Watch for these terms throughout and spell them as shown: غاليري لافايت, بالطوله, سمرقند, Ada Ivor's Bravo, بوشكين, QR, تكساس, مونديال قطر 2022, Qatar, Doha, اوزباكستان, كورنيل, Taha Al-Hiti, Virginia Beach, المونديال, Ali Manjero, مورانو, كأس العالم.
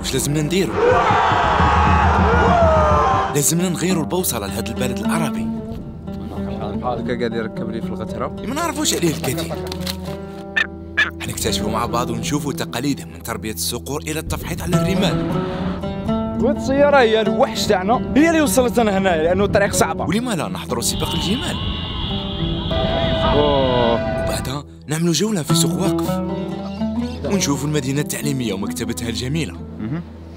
واش لازمنا نديرو؟ لازمنا نغيروا البوصله لهذا البلد العربي. هكا قاعد يركب لي في الغتره ما نعرفوش عليه الكثير. حنكتشفوا مع بعض ونشوفوا تقاليدهم من تربيه الصقور الى التفحيط على الرمال. وهاد السياره هي الوحش تاعنا، هي اللي وصلتنا هنايا لانه الطريق صعبه. ولما لا نحضروا سباق الجمال؟ وبعدها نعملوا جوله في سوق واقف ونشوفوا المدينه التعليميه ومكتبتها الجميله.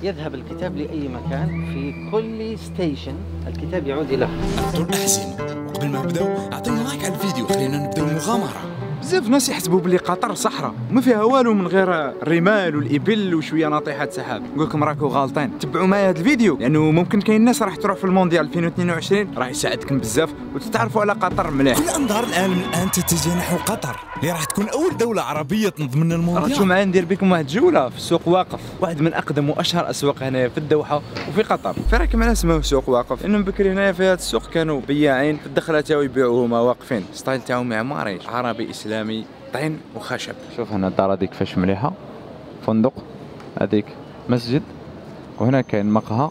يذهب الكتاب لأي مكان في كل ستيشن، الكتاب يعود إليه. أعطوا الأحزمة، وقبل ما نبداو أعطينا لايك على الفيديو، خلينا نبداو المغامرة. بزاف ناس يحسبوا بلي قطر صحراء، ما فيها والو من غير الرمال والإبل وشوية نطيحات سحاب، نقول لكم راكو غالطين، تبعوا معايا هذا الفيديو، لأنه ممكن كاين ناس راح تروح في المونديال 2022، راح يساعدكم بزاف وتتعرفوا على قطر مليح. كل أنظار العالم الآن تتجه نحو قطر، اللي راح تكون أول دولة عربية تنضمن المونديال. راكو معايا ندير بكم واحد جولة في سوق واقف، واحد من أقدم وأشهر أسواق هنايا في الدوحة وفي قطر، فراكم على اسمه سوق واقف، لأنه بكري هنايا في هذا السوق كانوا بياعين في الدخلة تاعو يبيعوا هما واقفين، ستايل تاعو معماري، عربي اسلامي، طين وخشب. شوف هنا الدار هذيك كيفاش مليحه، فندق، هذيك مسجد، وهنا كاين مقهى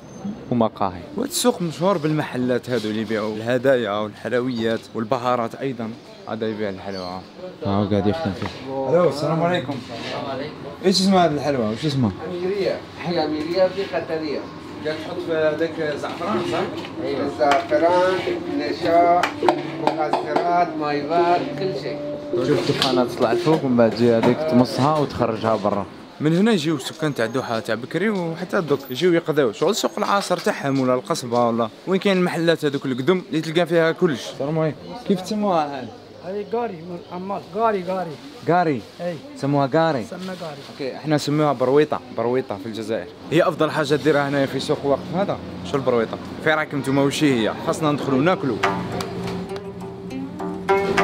ومقاهي. وهذا السوق مشهور بالمحلات هذو اللي يبيعوا الهدايا والحلويات والبهارات. ايضا هذا يبيع الحلوى، هاو قاعد يخدم فيه. الو السلام عليكم. السلام عليكم. ايش اسم هذه الحلوى؟ واش اسمها؟ اميريه. حلوى اميريه في قطريه. قال تحط في هذاك الزعفران صح؟ ايوه الزعفران، نشا، مكسرات، مايبات، كل شيء. شوف الطحانه تطلع الفوق ومن بعد تجي هذيك تمصها وتخرجها برا. من هنا يجيو السكان تاع الدوحه تاع بكري وحتى دوك يجيو يقضيو شغل سوق العصر تاعهم ولا القصبه ولا وين كاين المحلات هذوك القدم اللي تلقى فيها كلش. السلام عليكم. كيف تسموها هذه؟ هذه قاري من عمار. قاري قاري قاري. اي سموها قاري. سموها قاري. اوكي احنا نسموها برويطه. برويطه في الجزائر هي افضل حاجه ديرها هنا في سوق وقف هذا. شو البرويطه؟ في راكم نتوما وش هي؟ خاصنا ندخلوا ناكلوا.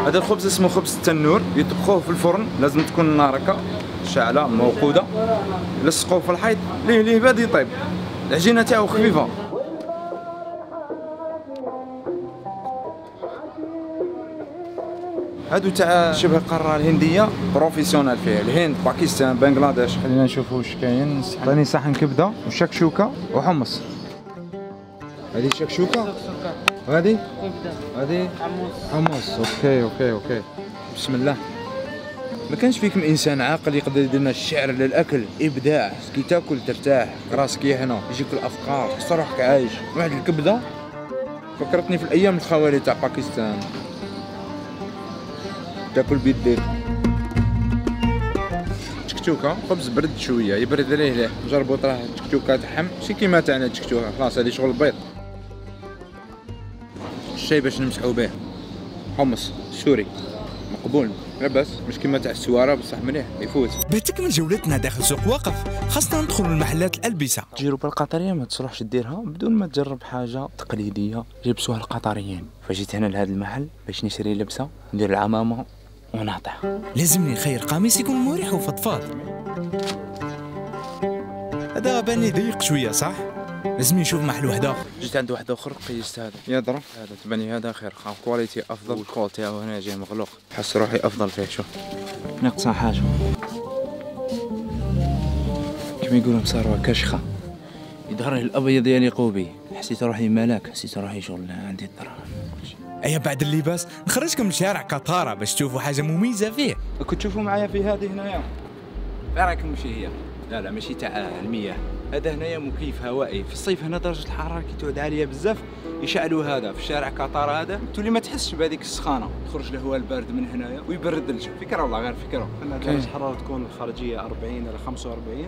هذا الخبز اسمه خبز التنور، يطبخوه في الفرن، لازم تكون النار شاعله موقوده، لصقوه في الحيط ليه ليه باد يطيب. العجينه تاعو خفيفه. هادو تاع شبه القاره الهنديه بروفيسيونال فيه، الهند، باكستان، بنغلاديش. خلينا نشوفوا واش كاين. عطاني صحن كبده وشكشوكه وحمص. هذه شكشوكه وهذه كبده، هذه حمص. اوكي اوكي اوكي. بسم الله. ما كانش فيكم انسان عاقل يقدر يدير لنا الشعر للاكل، ابداع، كي تاكل ترتاح، راسك يهنا، يجيك الافكار، تحس روحك عايش. واحد الكبده فكرتني في الايام الخوالي تاع باكستان، تاكل بيديك. شكشوكه خبز برد شويه، يبرد عليه ليه، جربوا طرح الشكشوكه تاعهم شي كيما تاعنا الشكشوكه، خلاص هذه شغل البيض. الشاي باش نمسحو به، حمص سوري مقبول، لاباس مش كيما تاع السواره بصح مليح يفوت. باتك من جولتنا داخل سوق واقف، خاصنا ندخلوا لمحلات الالبسه. التجربه القطريه ما تصلحش ديرها بدون ما تجرب حاجه تقليديه جبسوها القطريين. فجيت هنا لهذا المحل باش نشري لبسه، ندير العمامه ونعطيها. لازمني نخير قميص يكون مريح وفضفاض، هذا بان لي ضيق شويه صح؟ لازم نشوف محل واحد اخر. جيت عند واحد اخر قيست هذا، يضرب هذا تبني هذا خير، كواليتي افضل، والكول تاعو هنا جاي مغلوق، حس روحي افضل فيه. شوف ناقصها حاجه كيما يقولوا مصاروه كشخه، يظهر لي الابيض يعني قوبي، حسيت روحي ملاك، حسيت روحي شغل عندي الدراهم. ايا بعد اللباس نخرجكم لشارع قطاره باش تشوفوا حاجه مميزه فيه. كنت تشوفوا معايا في هذه هنايا راكم ماشي هي، لا لا ماشي تاع المياه، هذا هنايا مكيف هوائي. في الصيف هنا درجه الحراره كي تعود عاليه بزاف يشعلوا هذا في شارع قطر، هذا تولي ما تحسش بهذيك السخانه، تخرج الهواء البارد من هنايا ويبرد الجو. فكره والله غير فكره. درجه الحراره تكون خارجيه 40 الى 45،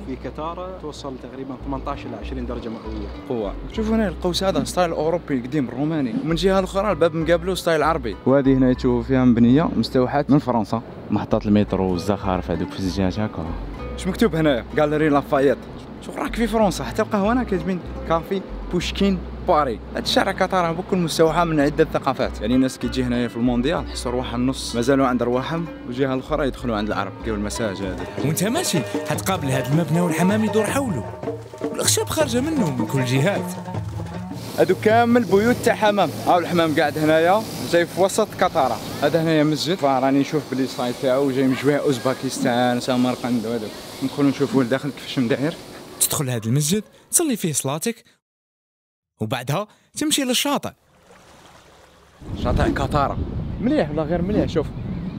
في قطر توصل تقريبا 18 الى 20 درجه مئويه قوه. شوفوا هنا القوس هذا ستايل اوروبي قديم روماني، ومن جهه الاخرى الباب مقابله ستايل عربي. وهذه هنا تشوفوا فيها مبنيه مستوحاه من فرنسا، محطات المترو والزخارف هذوك في الزجاج هكا. اش مكتوب هنايا؟ غاليري لافايت. شوف راك في فرنسا، حتى القهوه هنا كاتبين كافي بوشكين باري. هاد الشارع قطر بكل مستوحى من عده ثقافات، يعني الناس كي تجي هنايا في المونديال تحس رواحهم نص مازالوا عند رواحهم، والجهه الاخرى يدخلوا عند العرب كيما المساج هذا. وانت ماشي حتقابل هذا المبنى والحمام يدور حوله، والاخشاب خارجه منه من كل جهات. هادو كامل بيوت تاع حمام، هاو الحمام قاعد هنايا جاي في وسط قطره. هذا هنايا مسجد، فراني نشوف بلي السايت تاعو جاي من جواه اوزباكستان، سمرقند وهذوك. ندخلوا نشوفوا لداخل كيفاش مداير. تدخل لهذا المسجد تصلي فيه صلاتك وبعدها تمشي للشاطئ. شاطئ قطارة مليح ولا غير مليح. شوف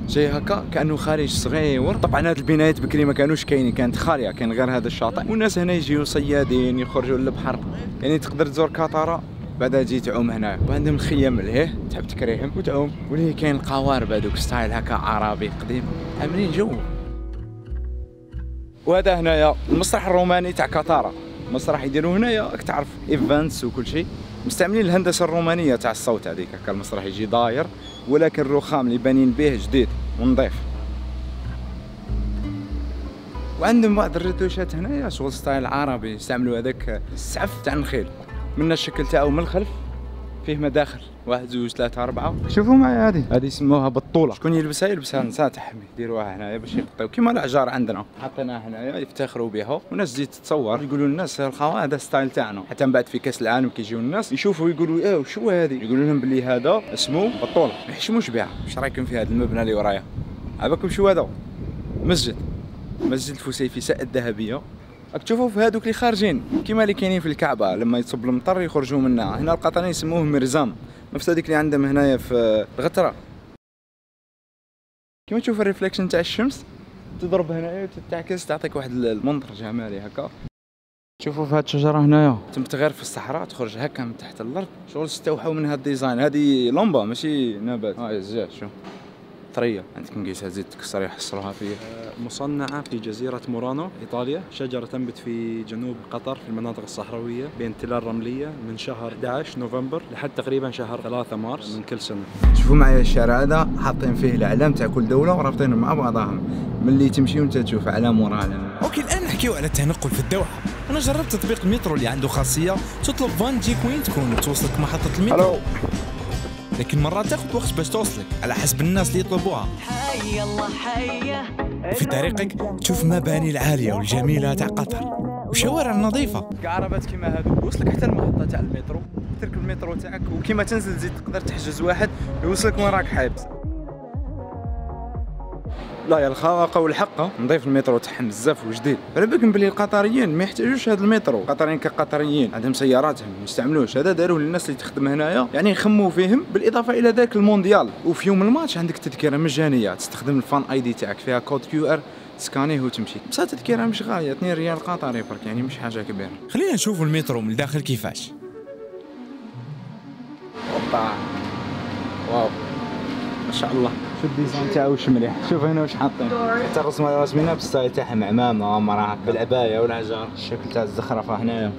جاي هكا كانه خارج صغير. طبعا هاد البنايات بكري ما كانوش كاينين، كانت خاليه، كان غير هذا الشاطئ والناس هنا يجيو صيادين يخرجوا للبحر. يعني تقدر تزور قطارة بعدها تجي تعوم هنا وعندهم الخيام لهيه تحب تكريهم وتعوم. وليه كاين القوارب هذوك ستايل هكا عربي قديم عاملين جو. وهذا هنايا المسرح الروماني تاع قطارة، مسرح يديروا هنايا راك تعرف ايفنتس وكل شيء. مستعملين الهندسه الرومانيه تاع الصوت هذيك هكا. المسرح يجي داير ولكن الرخام اللي بانين به جديد ونظيف، وعندهم بعض الريتوشات هنايا شغل ستايل عربي. يستعملوا هذاك السعف تاع النخيل من الشكل تاعو من الخلف فيه مداخل 1 2 3 4. شوفوا معايا هذه يسموها بالطوله. شكون يلبسها؟ يلبسها نساء تحمي، يديروها هنايا باش يغطيو كيما العجار عندنا، حطيناها هنايا يفتخروا بها والناس تزيد تتصور. يقولوا للناس الخوا هذا ستايل تاعنا. حتى من بعد في كاس العالم كيجيو الناس يشوفوا يقولوا اه وشو هذه، يقولوا لهم بلي هذا اسمه بالطوله، ما يحشموش بها. واش رايكم في هذا المبنى اللي ورايا؟ عباكم شو هذا؟ مسجد الفسيفساء الذهبيه. راك تشوفوا في هذوك اللي خارجين كيما اللي كاينين في الكعبه لما يصب المطر يخرجوا منها. هنا القطرين يسموه مرزام، نفس هذيك اللي عندهم هنايا في الغتره. كيما تشوف الريفليكشن تاع الشمس تضرب هنايا وتتعكس تعطيك واحد المنظر جمالي هكا. تشوفوا في هاد الشجره هنايا تمت غير في الصحراء تخرج هكا من تحت الارض، شغل استوحوا من هاد الديزاين. هذه لمبه ماشي نبات. الزجاج شوف طريه عندك مقيسها تزيد تكسر يحصلوها فيه. مصنعة في جزيرة مورانو إيطاليا، شجرة تنبت في جنوب قطر في المناطق الصحراوية بين التلال الرملية من شهر 11 نوفمبر لحد تقريبا شهر 3 مارس من كل سنة. شوفوا معايا الشارع هذا حاطين فيه الأعلام تاع كل دولة ورابطينهم مع بعضهم، ملي تمشي وانت تشوف أعلام ورا أعلام. أوكي الآن نحكيو على التنقل في الدوحة. أنا جربت تطبيق المترو اللي عنده خاصية تطلب فان تجيك وين تكون وتوصلك محطة المترو. لكن مرات تاخذ وقت باش توصلك على حسب الناس اللي يطلبوها. حي الله حي. وفي طريقك تشوف مباني العاليه والجميله تاع قطر وشوارع نظيفه. كعربات كيما هذو وصلك حتى المحطه تاع المترو، تركب المترو تاعك وكيما تنزل تزيد تقدر تحجز واحد يوصلك وين راك حاب. لا يا الخواقه والحقه نضيف المترو تاعهم بزاف وجديد. على بالكم بلي القطريين ما يحتاجوش هذا المترو، القطريين كقطريين عندهم سياراتهم ما يستعملوش. هذا داروه للناس اللي تخدم هنايا يعني يخموا فيهم. بالاضافه الى ذاك المونديال وفي يوم الماتش عندك تذكره مجانيه تستخدم الفان اي دي تاعك فيها كود QR تسكانيه وتمشي. بصح التذكره مش غاليه 2 ريال قطري برك، يعني مش حاجه كبيره. خلينا نشوفوا المترو من الداخل كيفاش. واو ما شاء الله. شوف الديزاين تاعو واش مليح. شوف هنا واش حاطين حتى الرسمه راسمينها بالستايل تاعهم، عمامه مراه بالعبايه والعجار، الشكل تاع الزخرفه هنايا.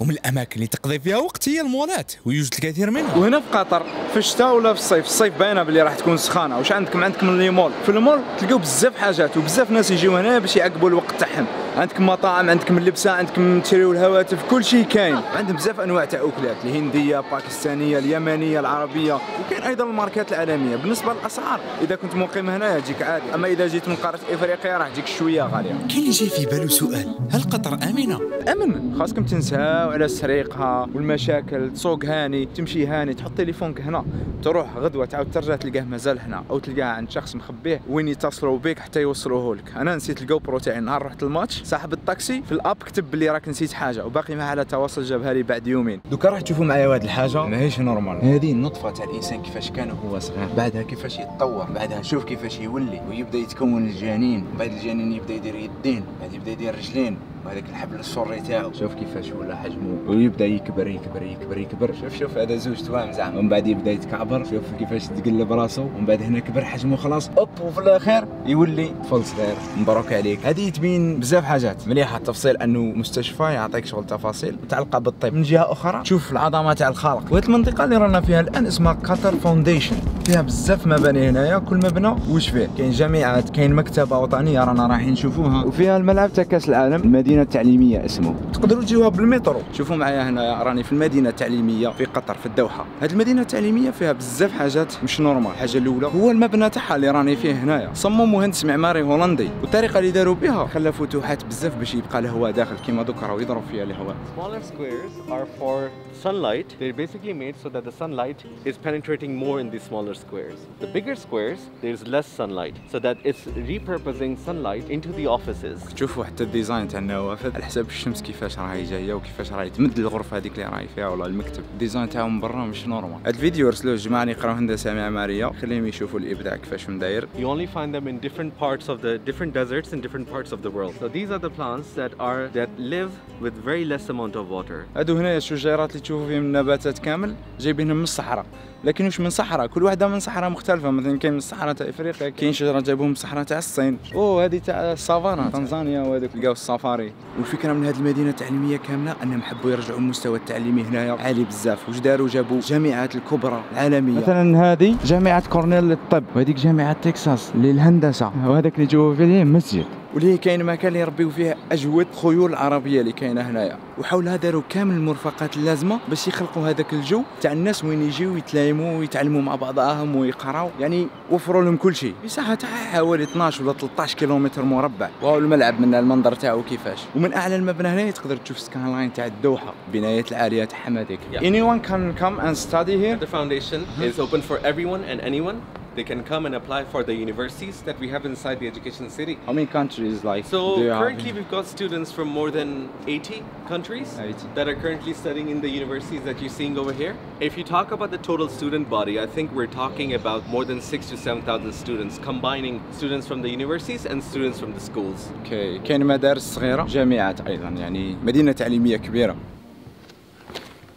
ومن الاماكن اللي تقضي فيها وقت هي المولات ويوجد الكثير منها. وهنا في قطر في الشتاء ولا في الصيف، الصيف باينه باللي راح تكون سخانه. واش عندكم؟ عندكم لي مول. في المول تلقاو بزاف حاجات وبزاف ناس يجيو هنا باش يعقبوا الوقت تاعهم. عندكم مطاعم، عندكم اللبسه، عندكم تشريو الهواتف، كل شيء كاين. عندهم بزاف انواع تاع اكلات، الهنديه، الباكستانيه، اليمنيه، العربيه، وكاين ايضا الماركات العالميه. بالنسبه للاسعار اذا كنت مقيم هنا تجيك عادي، اما اذا جيت من قاره افريقيا راح تجيك شويه غاليه. كاين اللي جاي في بالو سؤال، هل قطر امنه؟ امن، خاصكم تنساو على سرقها والمشاكل. تسوق هاني، تمشي هاني، تحط تليفونك هنا، تروح غدوه تعاود ترجع تلقاه مازال هنا، او تلقاه عند شخص مخبيه وين يتصلوا بك حتى يوصلوه لك. انا نسيت الجوبرو تاعي نهار رحت الماتش، صاحب الطاكسي في الاب كتب بلي راك نسيت حاجه وباقي ما على تواصل، جابها لي بعد يومين. دوكا راح تشوفوا معايا واحد الحاجه ماهيش نورمال. هذه النطفه تاع الانسان كيفاش كان وهو صغير، بعدها كيفاش يتطور، بعدها شوف كيفاش يولي ويبدا يتكون الجنين، بعد الجنين يبدا يدير يدين، بعد يبدا يدير رجلين، وهذاك الحبل السري تاعو شوف كيفاش ولا حجمه ويبدا يكبر يكبر يكبر يكبر. شوف شوف هذا زوج توام زعما، ومن بعد يبدا يتكعبر، شوف كيفاش تقلب راسه، ومن بعد هنا كبر حجمه خلاص اوب، وفي الاخير يولي طفل صغير. مبروك عليك. هذه تبين بزاف حاجات مليحه. التفصيل انه مستشفى يعطيك شغل تفاصيل متعلقه بالطب، من جهه اخرى تشوف العظمه تاع الخالق. وهذه المنطقه اللي رانا فيها الان اسمها قطر فاونديشن، فيها بزاف مباني هنايا، كل مبنى واش فيه. كاين جامعات، كاين مكتبه وطنيه رانا رايحين نشوفوها، وفيها الملعب تاع كاس العالم، المدينه التعليميه اسمه، تقدروا تجيوها بالمترو. شوفوا معايا هنايا راني في المدينه التعليميه في قطر في الدوحه. هذه المدينه التعليميه فيها بزاف حاجات مش نورمال. الحاجه الاولى هو المبنى تاعها اللي راني فيه هنايا، صمم مهندس معماري هولندي، والطريقه اللي داروا بها خلى فتوحات بزاف باش يبقى الهواء داخل كيما دوك راهو يضرب فيها الهواء. Smaller squares are for sunlight. They're basically made so that the sunlight is penetrating more in these smaller squares. The bigger squares there's less sunlight so that it's repurposing sunlight into the offices. شوفوا حتى الديزاين تاعنا النوافذ على حساب الشمس كيفاش راهي جايه وكيفاش راهي تمد الغرفه هذيك اللي راهي فيها ولا المكتب. الديزاين تاعهم برا مش نورمال. هذا الفيديو رسلوه الجماعه اللي يقراو هندسه معماريه، خليهم يشوفوا الابداع كيفاش مداير. You only find them in different parts of the different deserts in different parts of the world. So these are the plants that live with very less amount of water. هادو هنايا الشجيرات اللي تشوفوا فيهم النباتات كامل جايبينهم من الصحراء، لكن واش من صحراء، كل واحده من صحراء مختلفه. مثلا كاين من الصحراء تاع افريقيا، كاين شجره جابوهم من الصحراء تاع الصين، وهذه تاع السافانا تنزانيا، وهذوك لقاو السفاري. والفكره من هذه المدينه التعليميه كامله انهم حبوا يرجعوا المستوى التعليمي هنايا عالي بزاف. واش داروا؟ جابوا الجامعات الكبرى العالميه، مثلا هذه جامعه كورنيل للطب، وهذيك جامعه تكساس للهندسه، وهذاك اللي جوا فيه مسجد، وليه كاين مكان اللي يربيو فيه اجود خيول العربيه اللي كاينه هنايا. وحولها داروا كامل المرفقات اللازمه باش يخلقوا هذاك الجو تاع الناس وين يجيو يتلايموا ويتعلموا مع بعضهم ويقراو، يعني وفروا لهم كل شيء. مساحه تاع حوالي 12 ولا 13 كيلومتر مربع. واو الملعب من المنظر تاعو كيفاش. ومن اعلى المبنى هنا تقدر تشوف سكاي لاين تاع الدوحه، بنايات العاليه تاعهم هذيك. Anyone can come and study here. The foundation is open for everyone and anyone. They can come and apply for the universities that we have inside the education city. How many countries like? So currently we've got students from more than 80 countries that are currently studying in the universities that you're seeing over here. If you talk about the total student body, I think we're talking about more than 6,000 to 7,000 students, combining students from the universities and students from the schools. Okay. كاين مدارس صغيرة، جامعات أيضا، يعني مدينة تعليمية كبيرة.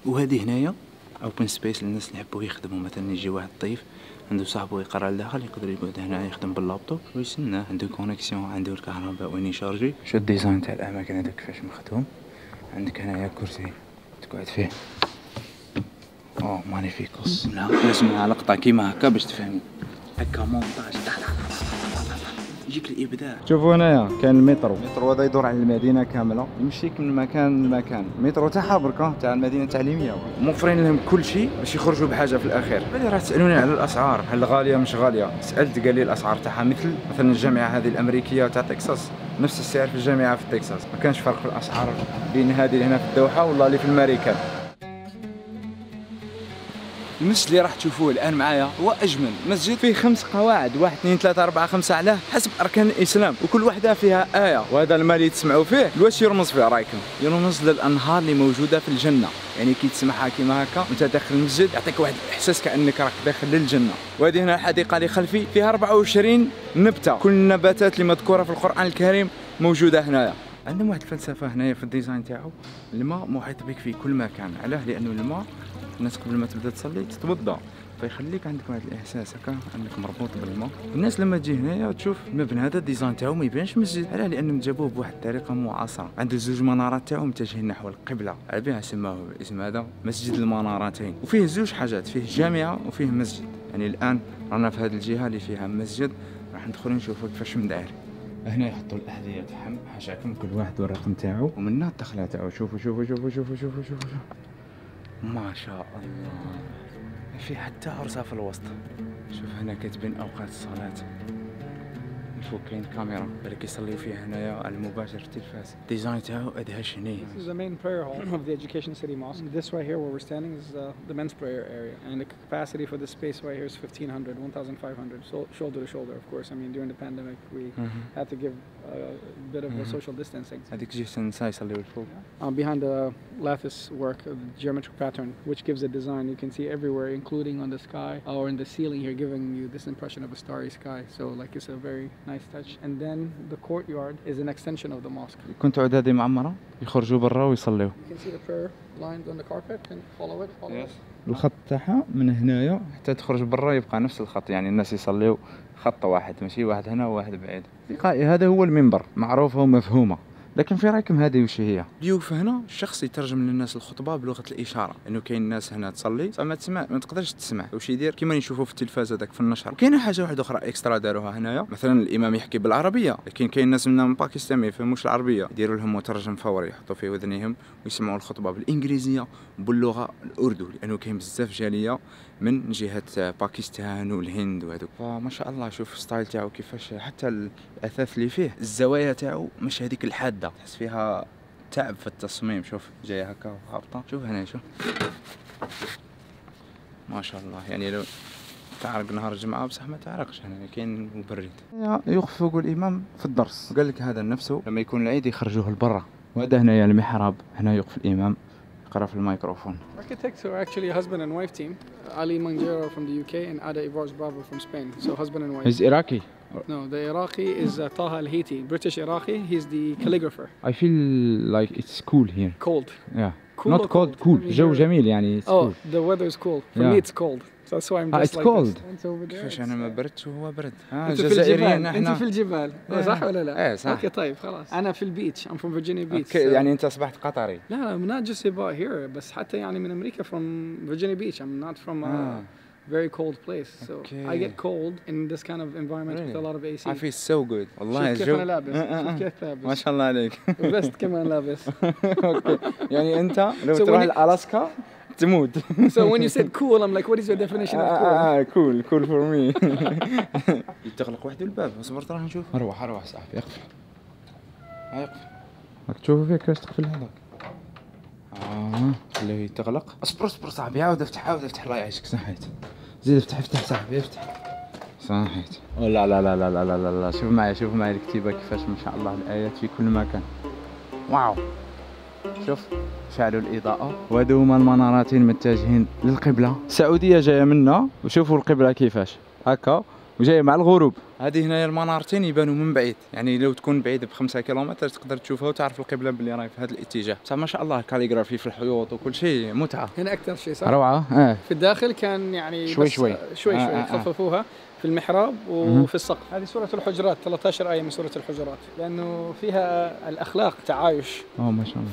وهذه هنايا اوبن سبيس للناس اللي يحبوا يخدموا. مثلا يجي واحد طيف عنده صاحبه يقرا لداخل، يقدر يقعد هنا يخدم باللابتوب ويستناه، عنده كونيكسيون، عنده الكهرباء وين يشارجي. شو الديزاين تاع الاماكن هذا كيفاش مخدوم. عندك هنايا كرسي تقعد فيه، او مانيفيكوس. نسمع لقطه كيما هكا باش تفهمي هكا مونتاج تاع يجيك الابداع. شوفوا هنايا كان المترو، المترو هذا يدور على المدينه كامله، يمشيك من مكان لمكان. المترو تاعها بركه تاع المدينه التعليميه، موفرين لهم كل شيء باش يخرجوا بحاجه في الاخير. بالي راه تسالوني على الاسعار، هل غاليه مش غاليه؟ سالت قال لي الاسعار تاعها مثلا الجامعه هذه الامريكيه تاع تكساس، نفس السعر في الجامعه في تكساس، ما كانش فرق في الاسعار بين هذه اللي هنا في الدوحه والله اللي في الماريكان. المسجد اللي راح تشوفوه الان معايا هو اجمل مسجد، فيه 5 قواعد، 1 2 3 4 5 علاه حسب اركان الاسلام، وكل واحده فيها ايه. وهذا الماء اللي تسمعوا فيه واش يرمز فيه؟ رايكم يرمز للانهار اللي موجوده في الجنه، يعني كي تسمعها كيما هكا وانت داخل المسجد يعطيك واحد الاحساس كانك راك داخل للجنه. وهذه هنا الحديقه اللي خلفي فيها 24 نبته، كل النباتات اللي مذكوره في القران الكريم موجوده هنايا. عندهم واحد الفلسفه هنايا في الديزاين تاعو، الماء محيط بك في كل مكان. علاه؟ لانه الماء الناس قبل ما تبدا تصلي تتوضا، فيخليك عندك هذا الاحساس هكا انك مربوط بالماء. الناس لما تجي هنايا وتشوف المبنى هذا الديزاين تاعو ما يبانش مسجد، علاه؟ لانهم جابوه بواحد الطريقه معاصره. عنده 2 منارات تاعو متجهين نحو القبله، على بها سماه الاسم هذا مسجد المنارتين. وفيه 2 حاجات، فيه جامعه وفيه مسجد. يعني الان رانا في هذه الجهه اللي فيها مسجد، راح ندخل نشوفوا كيفاش مداير. هنا يحطوا الاحذيه تاعهم حاشاكم، كل واحد والرقم تاعو، ومن الدخله تاعو. شوفوا شوفوا شوفوا شوفوا شوفوا شوفوا، ما شاء الله ما في حتى عرسه في الوسط. شوف هنا كتبين اوقات الصلاه، نشوف كاين كاميرا بالك يصليو فيها هنايا على المباشر في التلفاز. ديزاين تاعو ادهش. هنا This is the main prayer hall of the Education City Mosque. This right here where we're standing is the men's prayer area, and the capacity for this space right here is 1,500. So shoulder to shoulder, of course. I mean, during the pandemic we had to give a bit of a social distancing. هذيك جيت نساي يصليو الفوق. Behind the lattice work of the geometric pattern which gives a design you can see everywhere, including on the sky or in the ceiling here, giving you this impression of a starry sky. So like it's a very nice touch. And then the courtyard is an extension of the mosque. كنت عدادي معمرة يخرجوا برا ويصليوا. You can see the prayer lines on the carpet and follow it. Yes. الخط تاعها من هنايا حتى تخرج برا يبقى نفس الخط، يعني الناس يصليوا خط واحد، ماشي واحد هنا وواحد بعيد. لقائي هذا هو المنبر، معروفة ومفهومة. لكن في رايكم هذه وش هي؟ الضيوف هنا الشخص يترجم للناس الخطبه بلغه الاشاره، لانه كاين ناس هنا تصلي ما تسمع، ما تقدرش تسمع واش يدير كيما نشوفوا في التلفاز هذاك في النشر. وكاينه حاجه واحده اخرى اكسترا داروها هنايا، مثلا الامام يحكي بالعربيه، لكن كاين ناس منا من باكستان ما يفهموش العربيه، يديروا لهم مترجم فوري يحطوا في اذنهم ويسمعوا الخطبه بالانجليزيه وباللغه الاردنيه، لانه كاين بزاف جاليه من جهه باكستان والهند وهذوك. فما شاء الله شوف الستايل تاعو كيفاش، حتى الاثاث اللي فيه الزوايا تاعو مش هذيك الحاده، تحس فيها تعب في التصميم. شوف جايه هكا وخابطه. شوف هنا شوف ما شاء الله، يعني لو تعرق نهار الجمعة بصح ما تعرقش يعني كاين وبريت. يخفق الإمام في الدرس قال لك هذا نفسه لما يكون العيد يخرجوه لبرا وهذا هنايا المحراب هنا يوقف الإمام يقرأ في الميكروفون. Architects are actually a husband and wife team. Ali Manjero from the UK and Ada Ivor's Bravo from Spain. So husband and wife. He's Iraqi. No, the Iraqi is Taha Al-Hiti, British Iraqi. He's the calligrapher. I feel like it's cool here. Cold. Yeah. Cool not cold, cool. جو جميل يعني. It's cool. The weather is cool. For me, it's cold. So that's why I'm just like this. It's cold. كيفاش أنا ما بردتش وهو برد. جزائريين احنا. أنت في الجبال. صح ولا لا؟ إيه صح. أوكي طيب خلاص. أنا في البيتش. I'm from Virginia Beach. يعني أنت أصبحت قطري. لا I'm not just about here بس حتى يعني من أمريكا from Virginia Beach. I'm not from. Very cold place, so I get cold in this kind of environment with a lot of AC. I feel so good. والله شوف كيف أنا لابس. شوف كيف لابس. ما شاء الله عليك. وبست كمان لابس. Okay. يعني أنت لو تروح لألاسكا تموت. So when you said cool, I'm like, what is your definition of cool? Cool, cool for me. يتغلق وحده الباب، صبرت راح نشوف. أروح صاحبي أقفل. أقفل. راك تشوفه فيك كيفاش تقفل هذاك. خليه يتغلق. اصبر صاحبي عاود افتح الله يعيشك صحيت. زيد افتح صاحبي صحيت. لا لا لا لا لا لا لا لا شوف معايا الكتيبة كيفاش ما شاء الله الآيات في كل مكان. واو. شوف شعلوا الإضاءة وهادو هما المنارتين متجهين للقبلة. السعودية جاية منا وشوفوا القبلة كيفاش هكا وجاية مع الغروب. هذه هنايا المنارتين يبانوا من بعيد يعني لو تكون بعيد ب5 كيلومتر تقدر تشوفها وتعرف القبله باللي راهي في هذا الاتجاه. بصح ما شاء الله الكاليغرافي في الحيوط وكل شيء متعه. هنا اكثر شيء صح روعه. في الداخل كان يعني شوي خففوها في المحراب وفي السقف. هذه سوره الحجرات 13 ايه من سوره الحجرات لانه فيها الاخلاق تعايش. ما شاء الله.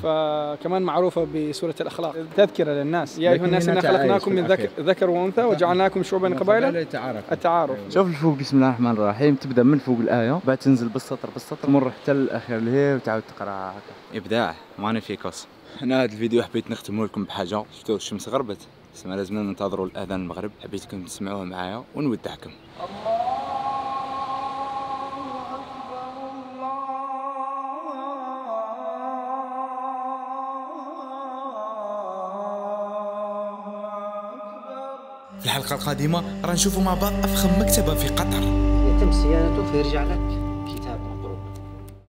فكمان معروفه بسوره الاخلاق تذكره للناس يا ايها الناس انا خلقناكم من ذكر وانثى وجعلناكم شعوبا قبائل التعارف. شوف الفوق بسم الله الرحمن الرحيم تبدا من فوق الايه بعد تنزل بالسطر مر حتى للاخير لهي وتعاود تقرا هكا. ابداع مانيفيكوس. انا هذا الفيديو حبيت نختمه لكم بحاجه. شفتوا الشمس غربت سما لازمنا ننتظروا الاذان المغرب. حبيتكم تسمعوه معايا ونودعكم. في الحلقه القادمه رانشوفوا مع بعض افخم مكتبه في قطر يتم صيانته فيرجع لك.